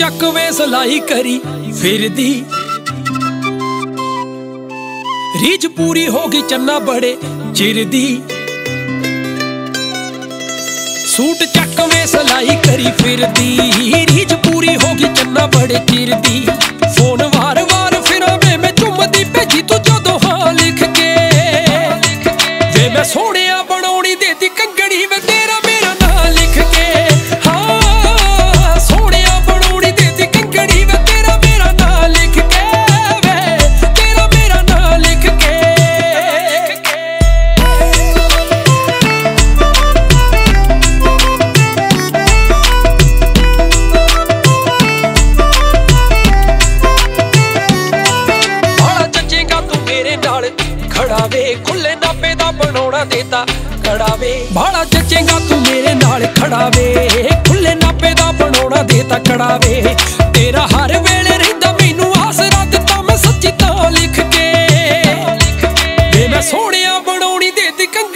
चक में सलाई करी फिर दी, रीझ पूरी होगी चन्ना बड़े चिर दी। सूट चक में सलाई करी फिर दी, रीझ पूरी होगी चन्ना बड़े चिर दी। फोन वार वार फिरावे में चुमदी भेजी तू जो हाँ लिख के, वे मैं सोने बनौनी देती कंगड़ी में तेरा मेरा ना लिख के। खुले नापे दा बनौना देता खड़ा वे, भाड़ा जचेगा तू मेरे नाल खड़ा वे। खुले नापे दा बनौना देता खड़ा वे, तेरा हर वेले रहिंदा मैनू आसरा दिता मैं सच्ची तां लिख के, मैं सोहणिया बनौनी देती।